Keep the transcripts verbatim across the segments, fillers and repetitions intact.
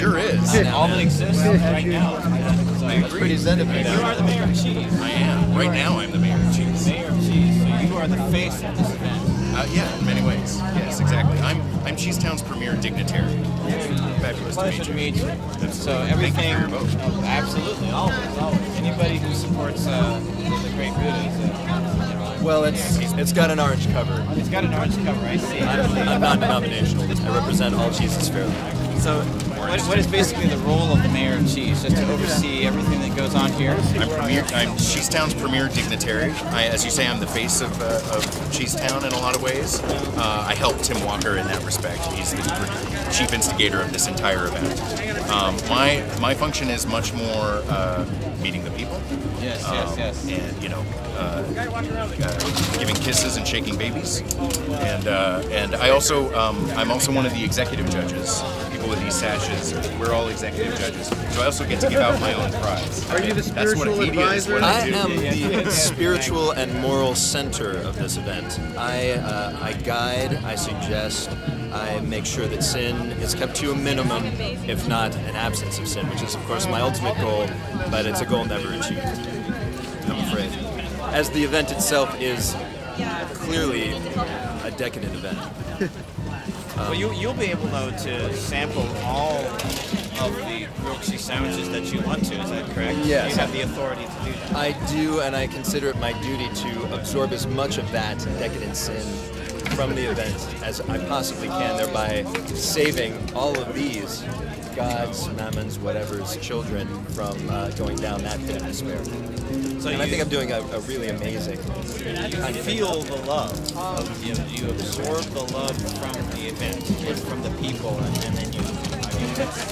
sure is. All that exists right now. I agree. You are the Mayor of Cheese. I am. Right now I'm the Mayor of Cheese. Mayor of Cheese. So you are the face of this event. Uh, yeah, in many ways. Yes, exactly. I'm I'm Cheesetown's premier dignitary. Fabulous to meet you. Meet you. So everything, oh, absolutely, always, always. Anybody who supports uh, the Great Buddha is uh, a... Well, it's it's got an orange cover. It's got an orange cover, I see. I'm, I'm non-denominational. I represent all cheeses fairly. So what, what is basically the role of the Mayor of Cheese, just to oversee everything that goes on here? I'm, premier, I'm Cheesetown's premier dignitary. I, as you say, I'm the face of, uh, of Cheesetown in a lot of ways. Uh, I help Tim Walker in that respect. He's the chief instigator of this entire event. Um, my my function is much more uh, meeting the people. Yes, um, yes, yes. And you know, uh, uh, giving kisses and shaking babies. And uh, and I also um, I'm also one of the executive judges. With these sashes, we're all executive judges, so I also get to give out my own prize. Are you the spiritual advisor? I am the spiritual and moral center of this event. I uh, I guide, I suggest, I make sure that sin is kept to a minimum, if not an absence of sin, which is of course my ultimate goal, but it's a goal never achieved, I'm afraid, as the event itself is clearly a decadent event. Well, you, you'll be able, though, to sample all of the grilled cheese sandwiches that you want to, is that correct? Yes. You have the authority to do that. I do, and I consider it my duty to absorb as much of that decadent sin from the event as I possibly can, thereby saving all of these gods, mammons, whatever's children from uh, going down that pit of despair. So and you, I think I'm doing a, a really amazing... You feel the love. Of, you, you absorb the love from the event, from the people, and, and then you,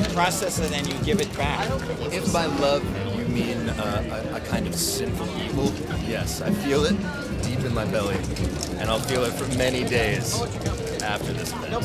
you process it and you give it back. If by love you mean uh, a, a kind of sinful evil, yes, I feel it deep in my belly, and I'll feel it for many days after this event.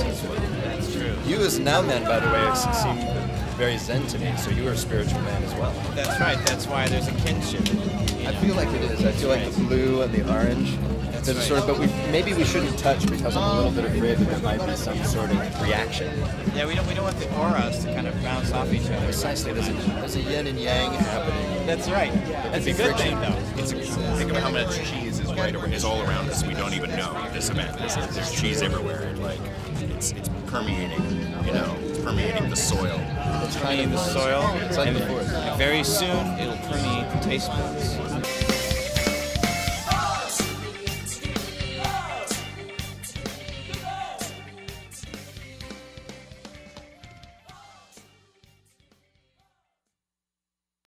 That's true. You as now man, by the way, seem very zen to me, so you are a spiritual man as well. That's right, that's why there's a kinship. You know? I feel like it is. I feel like the blue and the orange. That's right. Sort of, but we, maybe we shouldn't touch because I'm a little bit afraid that there might be some sort of reaction. Yeah, we don't we don't want the auras to kind of bounce off each other. Precisely. There's a, there's a yin and yang happening. That's right. That's a good thing, though. It's a, think about how much cheese is right is all around us. We don't even know this event. There's, there's cheese everywhere. And like it's it's permeating, you know, permeating the soil. It's permeating the soil. It's like the forest. Very soon it'll permeate the taste buds.